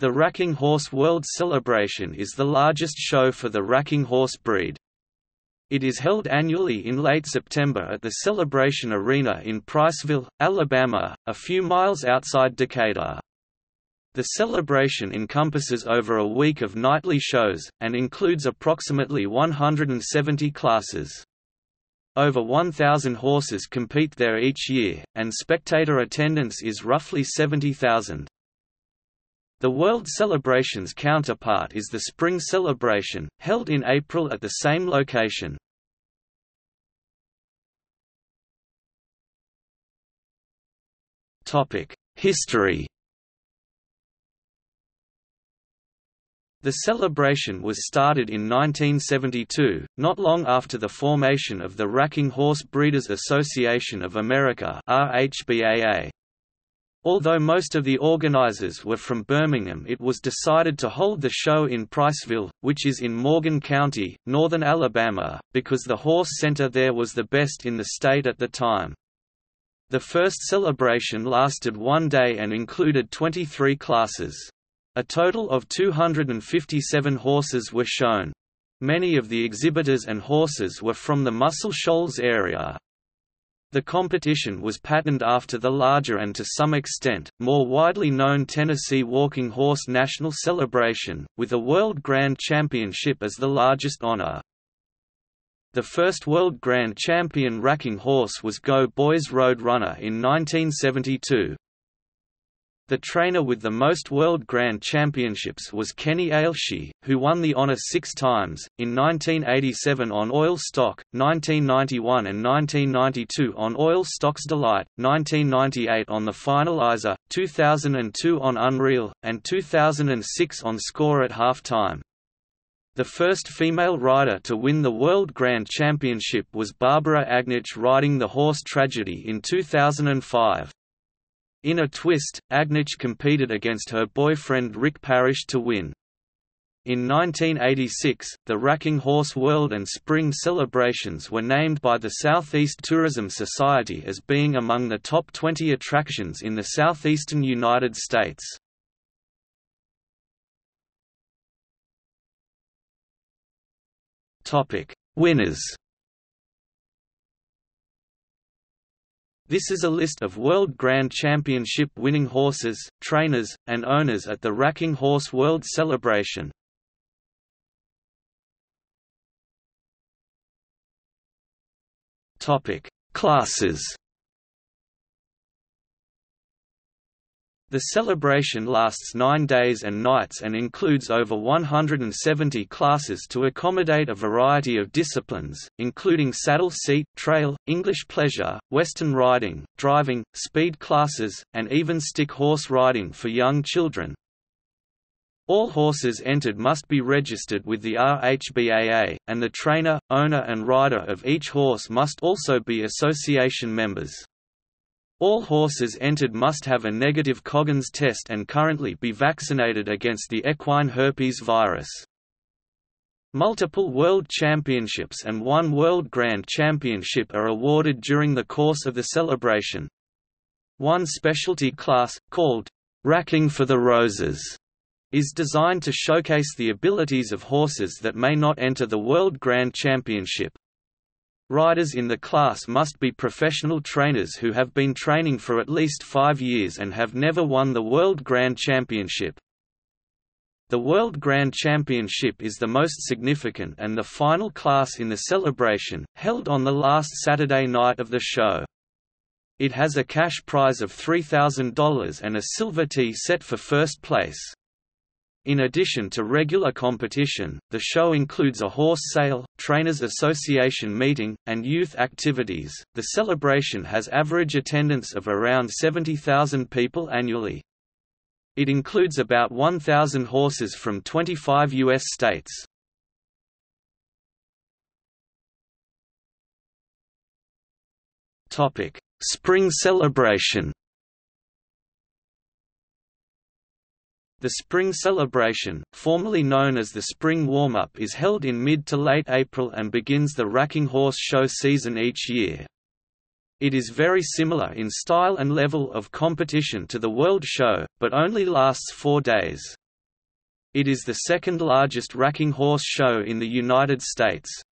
The Racking Horse World Celebration is the largest show for the racking horse breed. It is held annually in late September at the Celebration Arena in Priceville, Alabama, a few miles outside Decatur. The celebration encompasses over a week of nightly shows, and includes approximately 170 classes. Over 1,000 horses compete there each year, and spectator attendance is roughly 70,000. The World Celebration's counterpart is the Spring Celebration, held in April at the same location. History. The celebration was started in 1972, not long after the formation of the Racking Horse Breeders Association of America (RHBAA). Although most of the organizers were from Birmingham, it was decided to hold the show in Priceville, which is in Morgan County, northern Alabama, because the horse center there was the best in the state at the time. The first celebration lasted one day and included 23 classes. A total of 257 horses were shown. Many of the exhibitors and horses were from the Muscle Shoals area. The competition was patterned after the larger and to some extent, more widely known Tennessee Walking Horse National Celebration, with a World Grand Championship as the largest honor. The first World Grand Champion racking horse was Go Boys Road Runner in 1972. The trainer with the most World Grand Championships was Kenny Aileshee, who won the honor 6 times, in 1987 on Oil Stock, 1991 and 1992 on Oil Stock's Delight, 1998 on the Finalizer, 2002 on Unreal, and 2006 on Score at Halftime. The first female rider to win the World Grand Championship was Barbara Agnich, riding the horse Tragedy in 2005. In a twist, Agnich competed against her boyfriend Rick Parrish to win. In 1986, the Racking Horse World and Spring Celebrations were named by the Southeast Tourism Society as being among the top 20 attractions in the southeastern United States. Winners. This is a list of World Grand Championship winning horses, trainers, and owners at the Racking Horse World Celebration. Classes. The celebration lasts 9 days and nights and includes over 170 classes to accommodate a variety of disciplines, including saddle seat, trail, English pleasure, western riding, driving, speed classes, and even stick horse riding for young children. All horses entered must be registered with the RHBAA, and the trainer, owner and rider of each horse must also be association members. All horses entered must have a negative Coggins test and currently be vaccinated against the equine herpes virus. Multiple World Championships and one World Grand Championship are awarded during the course of the celebration. One specialty class, called Racking for the Roses, is designed to showcase the abilities of horses that may not enter the World Grand Championship. Riders in the class must be professional trainers who have been training for at least 5 years and have never won the World Grand Championship. The World Grand Championship is the most significant and the final class in the celebration, held on the last Saturday night of the show. It has a cash prize of $3,000 and a silver tee set for first place. In addition to regular competition, the show includes a horse sale, trainers' association meeting, and youth activities. The celebration has average attendance of around 70,000 people annually. It includes about 1,000 horses from 25 U.S. states. Topic: Spring Celebration. The Spring Celebration, formerly known as the Spring Warm-up, is held in mid to late April and begins the racking horse show season each year. It is very similar in style and level of competition to the World Show, but only lasts 4 days. It is the second largest racking horse show in the United States.